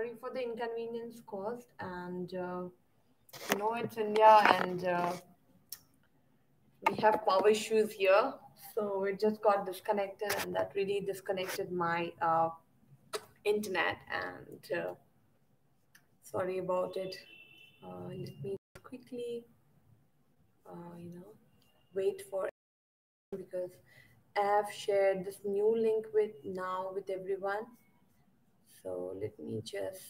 sorry for the inconvenience caused, and you know, it's India and we have power issues here, so it just got disconnected, and that really disconnected my internet, and sorry about it. Let me quickly you know, wait for it, because I've shared this new link with everyone. So let me just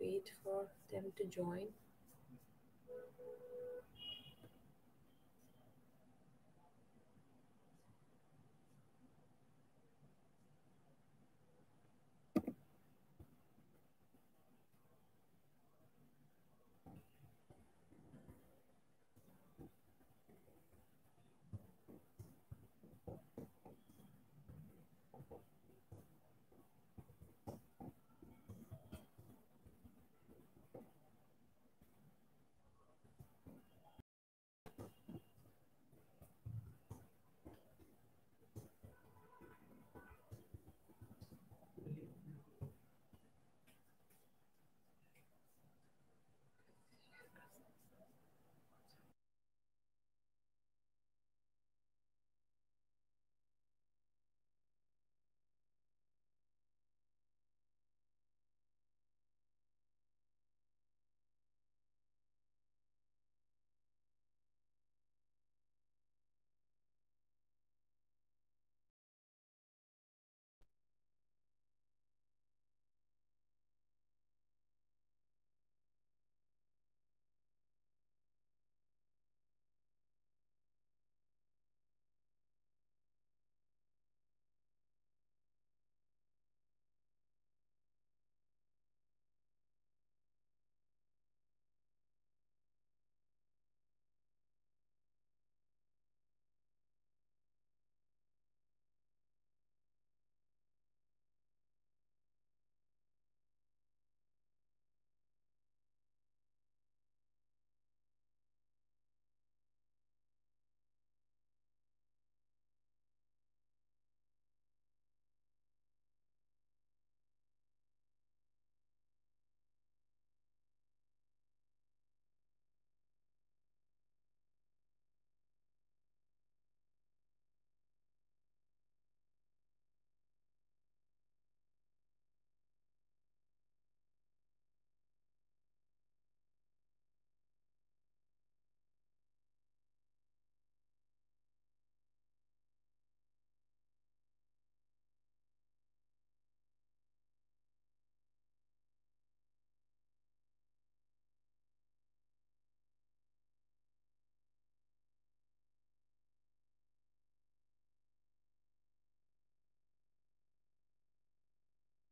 wait for them to join.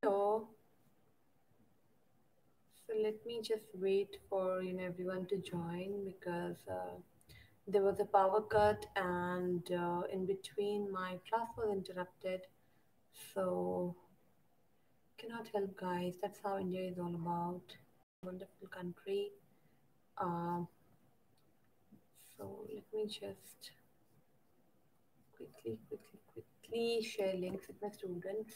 So let me just wait for everyone to join, because there was a power cut, and in between my class was interrupted, so cannot help, guys. That's how India is all about. Wonderful country. So let me just quickly share links with my students,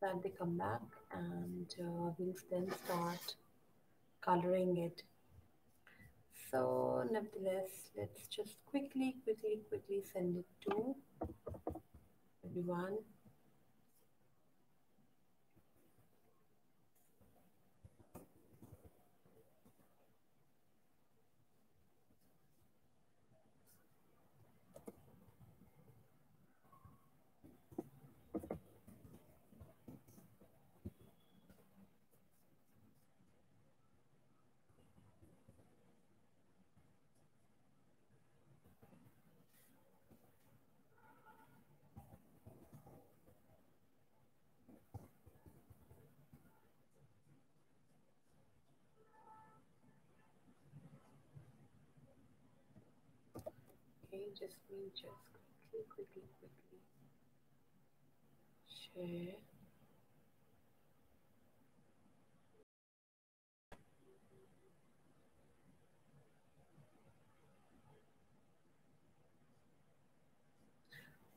that they come back, and we'll then start coloring it. So nevertheless, let's just quickly send it to everyone. Just me, just quickly share.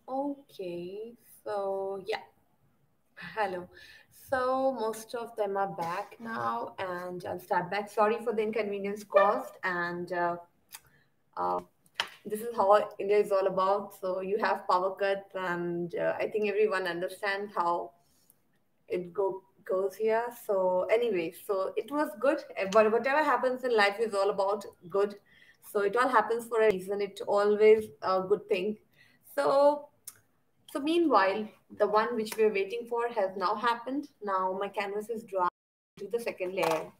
Okay, so yeah, hello. So most of them are back now, and I'll start back. Sorry for the inconvenience caused, and this is how India is all about. So you have power cuts, and I think everyone understands how it goes here. So anyway, so it was good. But whatever happens in life is all about good. So it all happens for a reason. It's always a good thing. So meanwhile, the one which we were waiting for has now happened. Now my canvas is dry to the second layer.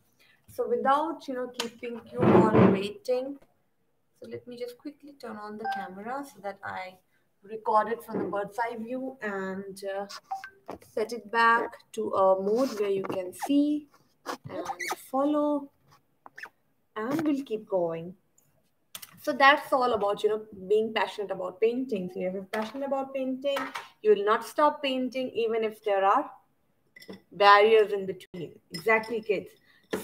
So without, keeping you on waiting, so let me just quickly turn on the camera so that I record it from the bird's eye view and set it back to a mode where you can see and follow, and we'll keep going. So that's all about, being passionate about painting. So if you're passionate about painting, you will not stop painting even if there are barriers in between. Exactly, kids.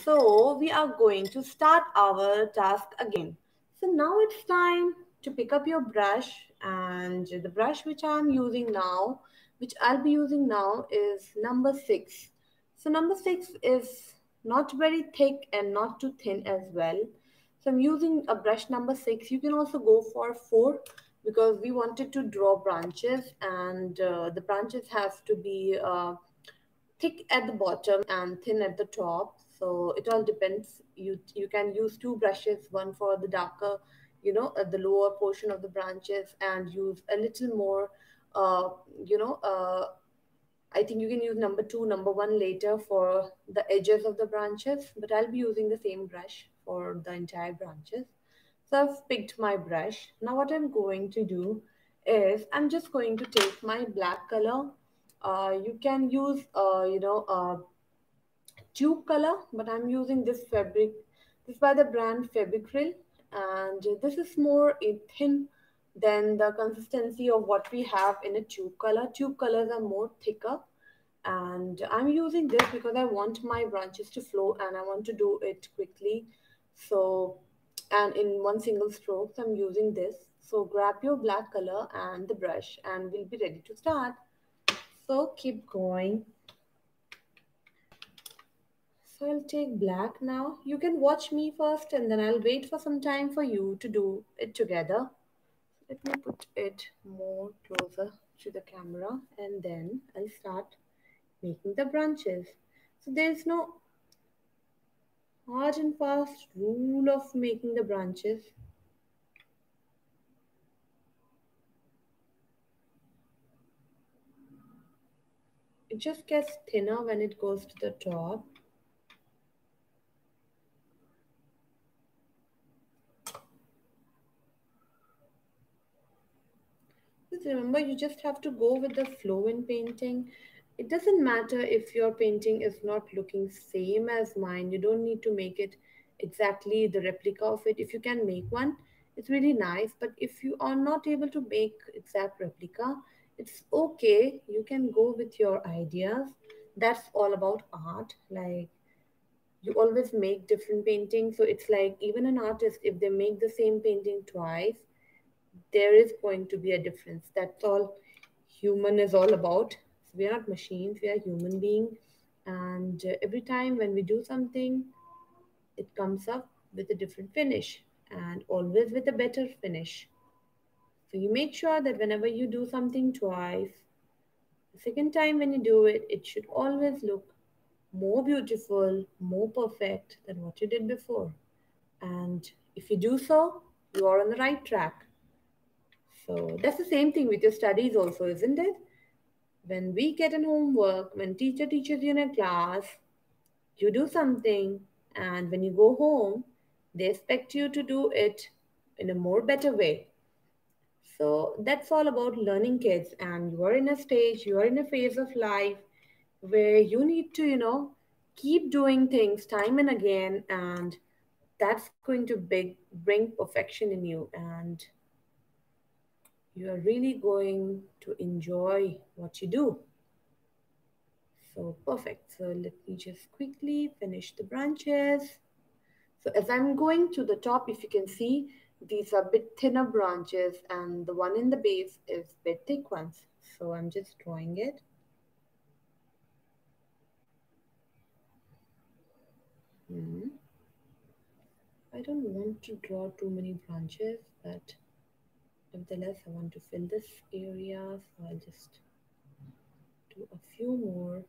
So we are going to start our task again. So now it's time to pick up your brush, and the brush which I'll be using now is number 6. So number 6 is not very thick and not too thin as well. So I'm using a brush number 6. You can also go for 4 because we wanted to draw branches, and the branches have to be thick at the bottom and thin at the top. So it all depends. You can use 2 brushes, one for the darker, at the lower portion of the branches, and use a little more, I think you can use number 2, number 1 later for the edges of the branches, but I'll be using the same brush for the entire branches. So I've picked my brush. Now what I'm going to do is I'm just going to take my black color. You can use, tube color, but I'm using this fabric. This is by the brand Fabricryl, and this is more thin than the consistency of what we have in a tube color. Tube colors are more thicker, and I'm using this because I want my branches to flow and I want to do it quickly. So, and in one single stroke, so I'm using this. So grab your black color and the brush and we'll be ready to start. So keep going. So I'll take black now. You can watch me first and then I'll wait for some time for you to do it together. Let me put it more closer to the camera and then I'll start making the branches. So there's no hard and fast rule of making the branches. It just gets thinner when it goes to the top. Remember, you just have to go with the flow in painting. It doesn't matter if your painting is not looking same as mine. You don't need to make it exactly the replica of it. If you can make one, it's really nice. But if you are not able to make exact replica, it's okay. You can go with your ideas. That's all about art. Like, you always make different paintings. So it's like even an artist, if they make the same painting twice, there is going to be a difference. That's all human is all about. We are not machines, we are human beings. And every time when we do something, it comes up with a different finish and always with a better finish. So you make sure that whenever you do something twice, the second time when you do it, it should always look more beautiful, more perfect than what you did before. And if you do so, you are on the right track. So that's the same thing with your studies also, isn't it? When we get an homework, when teacher teaches you in a class, you do something, and when you go home, they expect you to do it in a more better way. So that's all about learning, kids. And you are in a stage, you are in a phase of life where you need to, keep doing things time and again, and that's going to bring perfection in you. And you are really going to enjoy what you do. So perfect. So let me just quickly finish the branches. So as I'm going to the top, if you can see, these are a bit thinner branches and the one in the base is a bit thick ones. So I'm just drawing it. I don't want to draw too many branches, but nevertheless, I want to fill this area, so I'll just do a few more.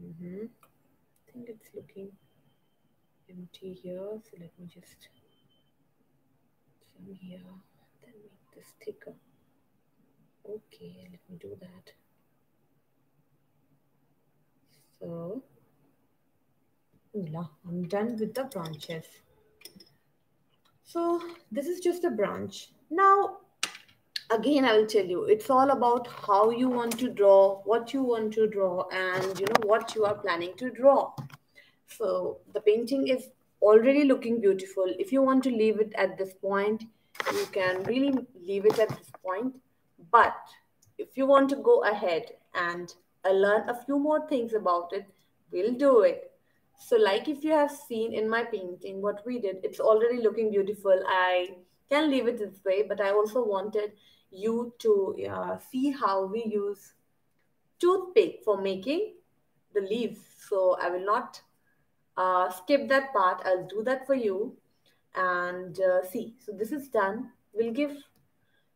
I think it's looking empty here, so let me just trim here and then make this thicker. Okay, let me do that. So, I'm done with the branches. So this is just a branch. Now, again, I will tell you, it's all about how you want to draw, what you want to draw, and you know what you are planning to draw. So the painting is already looking beautiful. If you want to leave it at this point, you can really leave it at this point. But if you want to go ahead and learn a few more things about it, we'll do it. So like if you have seen in my painting what we did, it's already looking beautiful. I can leave it this way, but I also wanted you to see how we use toothpick for making the leaves. So I will not skip that part. I'll do that for you and see. So this is done. We'll give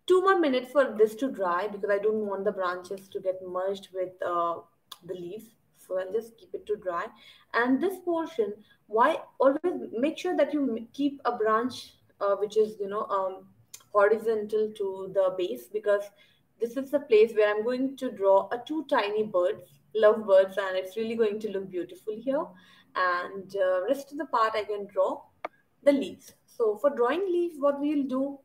2 more minutes for this to dry because I don't want the branches to get merged with the leaves. So I'll just keep it to dry. And this portion, why always make sure that you keep a branch which is, you know, horizontal to the base, because this is the place where I'm going to draw two tiny birds, love birds, and it's really going to look beautiful here. And rest of the part I can draw the leaves. So for drawing leaves, what we'll do,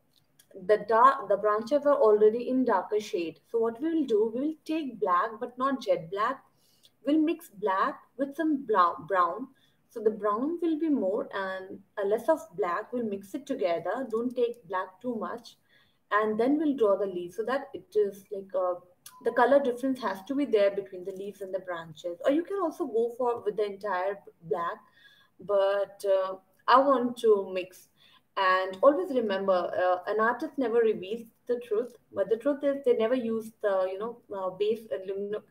the branches are already in darker shade. So what we will do, we will take black, but not jet black. We'll mix black with some brown. So the brown will be more and less of black. We'll mix it together. Don't take black too much. And then we'll draw the leaves so that it is like the color difference has to be there between the leaves and the branches. Or you can also go for with the entire black. But I want to mix. And always remember, an artist never reveals the truth, but the truth is they never use the, you know, base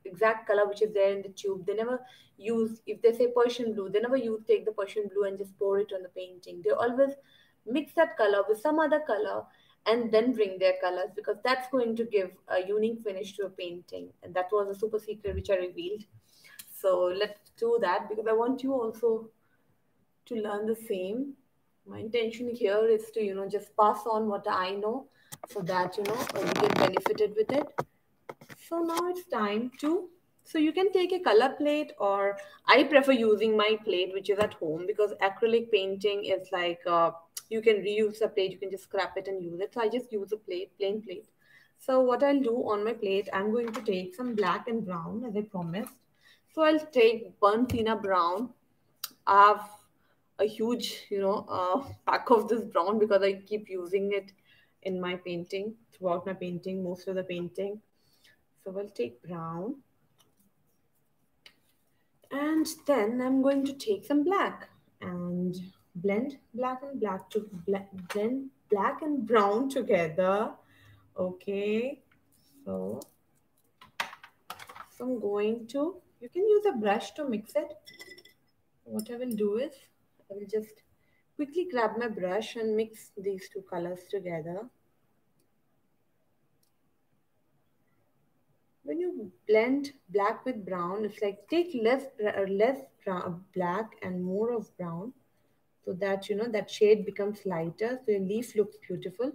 exact color which is there in the tube. They never use, if they say Persian blue, they never use take the Persian blue and just pour it on the painting. They always mix that color with some other color and then bring their colors, because that's going to give a unique finish to a painting. And that was a super secret which I revealed. So let's do that, because I want you also to learn the same. My intention here is to, you know, just pass on what I know so that, you know, you get benefited with it. So now it's time to, so you can take a color plate, or I prefer using my plate, which is at home, because acrylic painting is like, you can reuse a plate, you can just scrap it and use it. So I just use a plate, plain plate. So what I'll do on my plate, I'm going to take some black and brown as I promised. So I'll take Bernina brown. I've a huge, you know, pack of this brown because I keep using it in my painting, throughout my painting, most of the painting. So we'll take brown. And then I'm going to take some black and blend black and black to blend black and brown together. Okay. So I'm going to, you can use a brush to mix it. What I will do is, I will just quickly grab my brush and mix these two colors together. When you blend black with brown, it's like take less black and more of brown, so that, you know, that shade becomes lighter, so your leaf looks beautiful.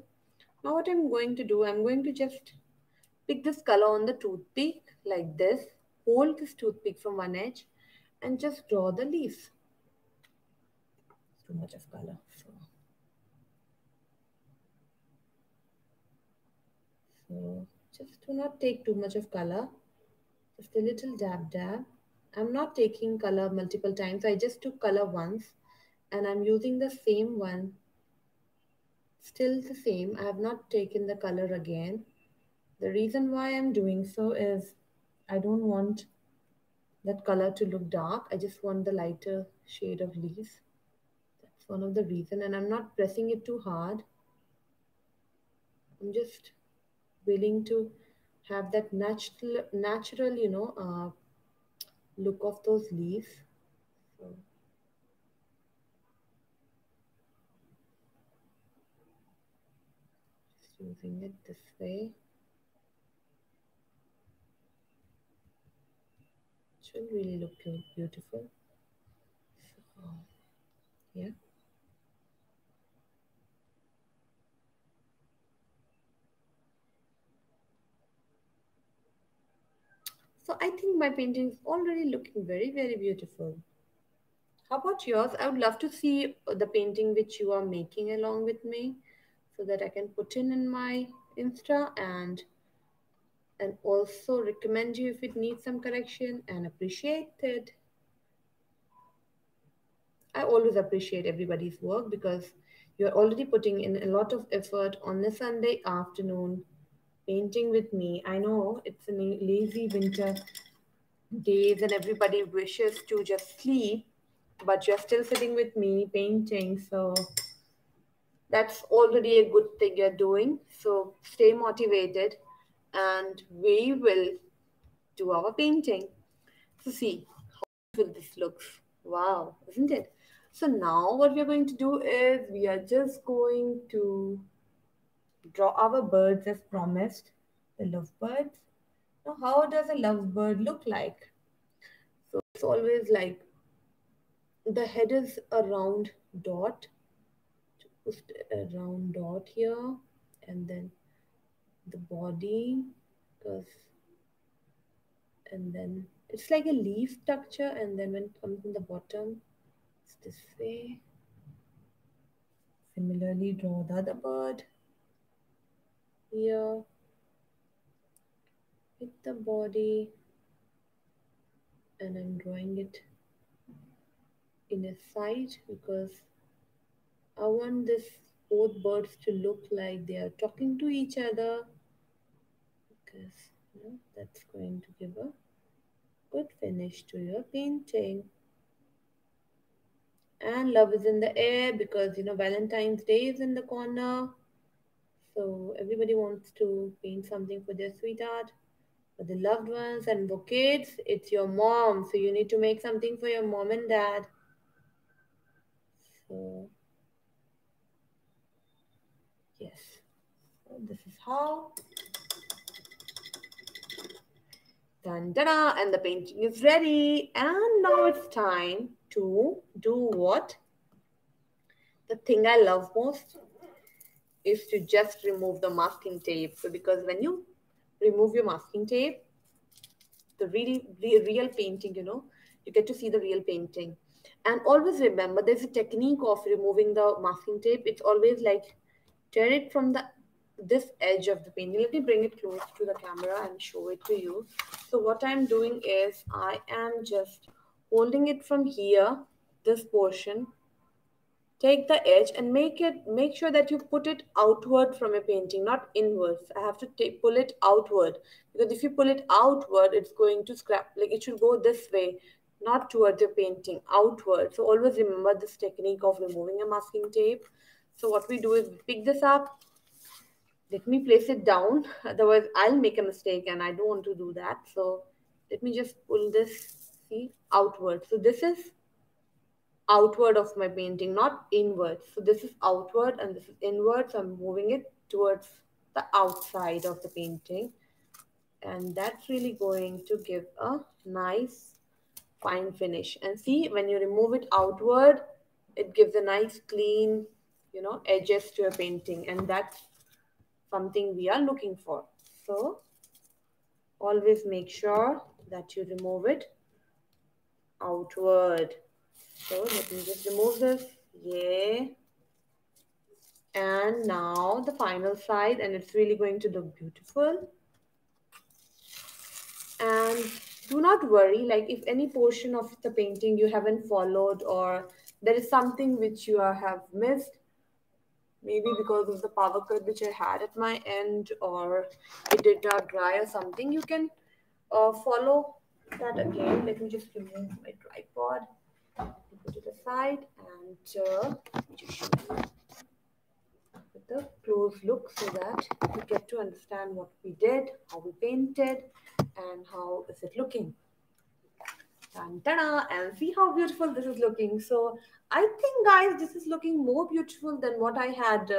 Now what I'm going to do, I'm going to just pick this color on the toothpick like this, hold this toothpick from one edge and just draw the leaves. Too much of color. So just do not take too much of color. Just a little dab. I'm not taking color multiple times. I just took color once and I'm using the same one. Still the same. I have not taken the color again. The reason why I'm doing so is I don't want that color to look dark. I just want the lighter shade of leaves. One of the reason, and I'm not pressing it too hard. I'm just willing to have that natural, you know, look of those leaves. moving it this way. It should really look beautiful. So, yeah. So I think my painting is already looking very, very beautiful. How about yours? I would love to see the painting which you are making along with me, so that I can put in my Insta and also recommend you if it needs some correction and appreciate it. I always appreciate everybody's work because you're already putting in a lot of effort on a Sunday afternoon painting with me. I know it's a lazy winter days and everybody wishes to just sleep, but you're still sitting with me painting. So that's already a good thing you're doing. So stay motivated and we will do our painting. So see how beautiful this looks. Wow, isn't it? So now what we're going to do is we are just going to draw our birds as promised, the lovebirds. Now how does a lovebird look like? So it's always like the head is a round dot. Just a round dot here, and then the body, and then it's like a leaf structure, and then when it comes in the bottom, it's this way. Similarly, draw the other bird here with the body, and I'm drawing it in a side because I want this both birds to look like they are talking to each other, because you know, that's going to give a good finish to your painting. And love is in the air because you know Valentine's Day is in the corner, so everybody wants to paint something for their sweetheart, for the loved ones, and for kids, it's your mom. So you need to make something for your mom and dad. So. Yes, so this is how. Dun, dun, dun, and the painting is ready. And now it's time to do what? The thing I love most is to just remove the masking tape. So because when you remove your masking tape, the real painting, you know, you get to see the real painting. And always remember, there's a technique of removing the masking tape. It's always like tear it from this edge of the painting. Let me bring it close to the camera and show it to you. So what I'm doing is I am just holding it from here, this portion. Take the edge and make sure that you put it outward from a painting, not inwards. I have to pull it outward, because if you pull it outward, it's going to scrap. Like it should go this way, not towards the painting, outward. So always remember this technique of removing a masking tape. So what we do is pick this up. Let me place it down. Otherwise, I'll make a mistake and I don't want to do that. So let me just pull this, see, outward. So this is outward of my painting, not inward. So this is outward and this is inward. So I'm moving it towards the outside of the painting. And that's really going to give a nice fine finish. And see, when you remove it outward, it gives a nice clean, you know, edges to a painting, and that's something we are looking for. So always make sure that you remove it outward. So let me just remove this. Yay. And now the final side, and it's really going to look beautiful. And do not worry, like if any portion of the painting you haven't followed, or there is something which you have missed, maybe because of the power cut which I had at my end, or it did not dry or something, you can follow that again. Let me just remove my tripod, put it aside, and just show you with a close look so that you get to understand what we did, how we painted, and how is it looking. And see how beautiful this is looking. So I think, guys, this is looking more beautiful than what I had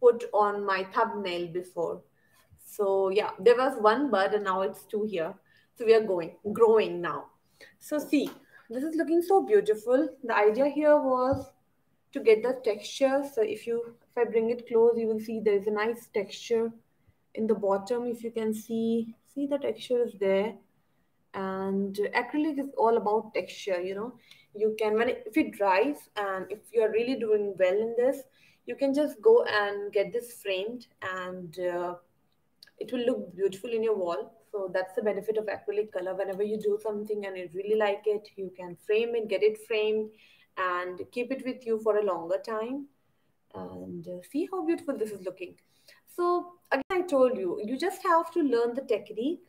put on my thumbnail before. So yeah, there was one bud and now it's two here. So we are growing now. So see, this is looking so beautiful. The idea here was to get the texture. So if I bring it close, you will see there is a nice texture in the bottom. If you can see the texture is there. And acrylic is all about texture, you know. You can, if it dries and if you're really doing well in this, you can just go and get this framed and it will look beautiful in your wall. So that's the benefit of acrylic color. Whenever you do something and you really like it, you can frame it, get it framed and keep it with you for a longer time. And see how beautiful this is looking. So again, I told you, you just have to learn the technique.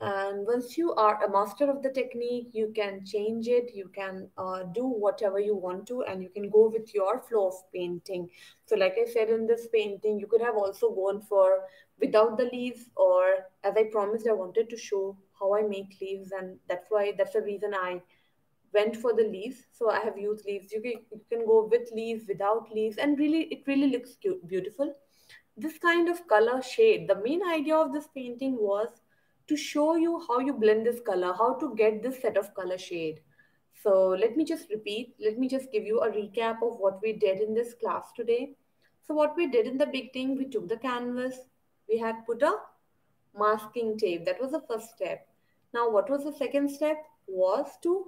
And once you are a master of the technique, you can change it, you can do whatever you want to, and you can go with your flow of painting. So like I said, in this painting, you could have also gone for without the leaves, or as I promised, I wanted to show how I make leaves, and that's the reason I went for the leaves. So I have used leaves. You can go with leaves, without leaves, and it really looks cute, beautiful. This kind of color shade, the main idea of this painting was to show you how you blend this color, how to get this set of color shade. So let me just repeat, let me just give you a recap of what we did in this class today. So what we did in the beginning, we took the canvas, we had put a masking tape. That was the first step. Now what was the second step? Was to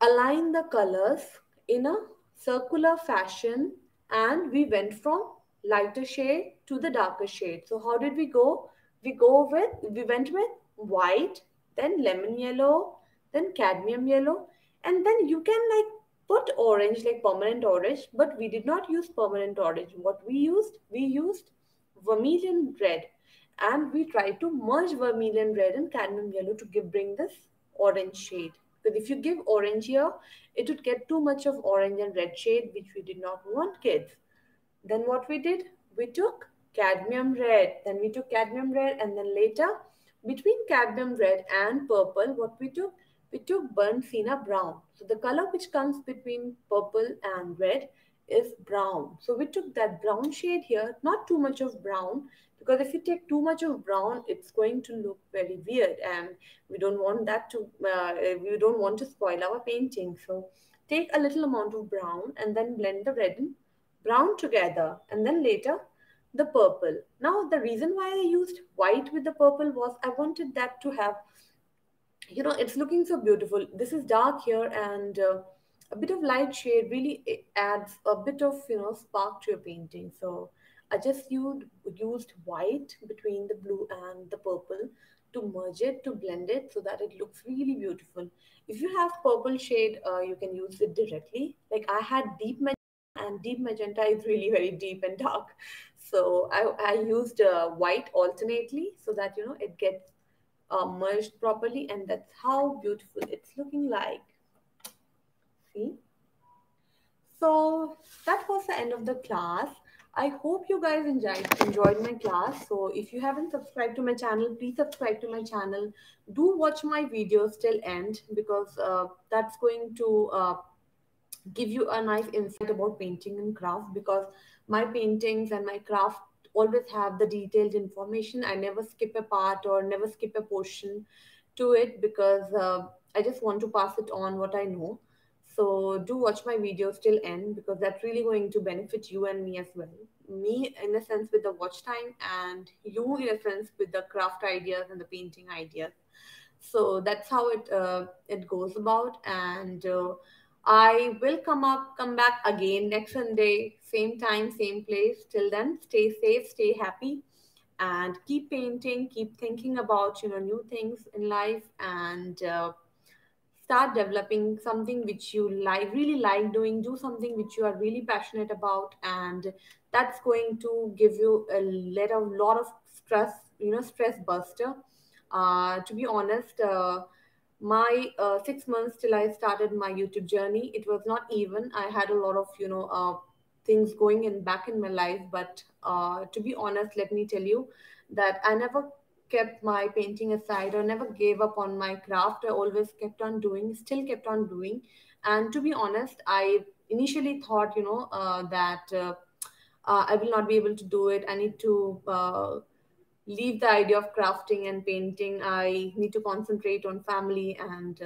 align the colors in a circular fashion, and we went from lighter shade to the darker shade. So how did we go? We went with white, then lemon yellow, then cadmium yellow, and then you can like put orange, like permanent orange, but we did not use permanent orange. What we used vermilion red, and we tried to merge vermilion red and cadmium yellow to bring this orange shade. Because if you give orange here, it would get too much of orange and red shade, which we did not want, kids. Then what we did, we took cadmium red, then we took cadmium red, and then later between cadmium red and purple, what we took burnt sienna brown. So the color which comes between purple and red is brown. So we took that brown shade here, not too much of brown, because if you take too much of brown, it's going to look very weird, and we don't want that to we don't want to spoil our painting. So take a little amount of brown and then blend the red and brown together, and then later the purple. Now the reason why I used white with the purple was I wanted that to have, you know, it's looking so beautiful. This is dark here, and a bit of light shade really adds a bit of, you know, spark to your painting. So I just used white between the blue and the purple to merge it, to blend it, so that it looks really beautiful. If you have purple shade, you can use it directly. Like I had deep magenta, and deep magenta is really very deep and dark. So I used white alternately, so that, you know, it gets merged properly, and that's how beautiful it's looking like. See? So that was the end of the class. I hope you guys enjoyed my class. So if you haven't subscribed to my channel, please subscribe to my channel. Do watch my videos till end, because that's going to give you a nice insight about painting and craft, because my paintings and my craft always have the detailed information. I never skip a part or never skip a portion to it, because I just want to pass it on what I know. So do watch my videos till end, because that's really going to benefit you and me as well. Me in a sense with the watch time, and you in a sense with the craft ideas and the painting ideas. So that's how it goes about. And I will come back again next Sunday, same time, same place. Till then, stay safe, stay happy, and keep painting, keep thinking about, you know, new things in life, and start developing something which you like, really like doing. Do something which you are really passionate about, and that's going to give you a lot of stress, you know, stress buster. To be honest, my 6 months till I started my YouTube journey, it was not even. I had a lot of, you know, things going in back in my life, but to be honest, let me tell you that I never kept my painting aside, or never gave up on my craft. I always kept on doing, still kept on doing. And to be honest, I initially thought, you know, that I will not be able to do it. I need to leave the idea of crafting and painting. I need to concentrate on family and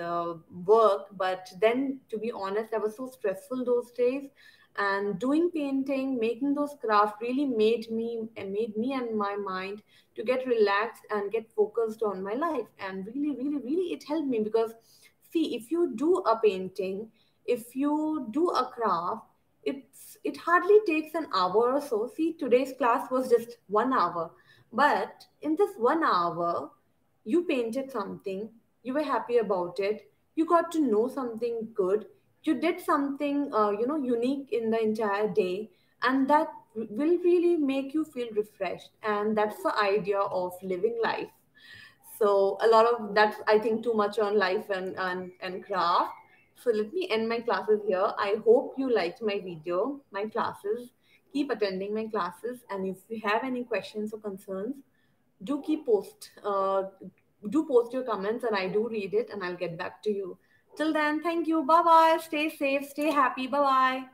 work. But then, to be honest, I was so stressful those days. And doing painting, making those crafts really made me and my mind to get relaxed and get focused on my life. And really, really, really, it helped me, because see, if you do a painting, if you do a craft, it hardly takes an hour or so. See, today's class was just 1 hour, but in this 1 hour, you painted something, you were happy about it, you got to know something good. You did something, unique in the entire day, and that will really make you feel refreshed. And that's the idea of living life. So a lot of that's, I think, too much on life and craft. So let me end my classes here. I hope you liked my video, my classes. Keep attending my classes. And if you have any questions or concerns, do post your comments, and I do read it and I'll get back to you. Till then, thank you. Bye-bye. Stay safe. Stay happy. Bye-bye.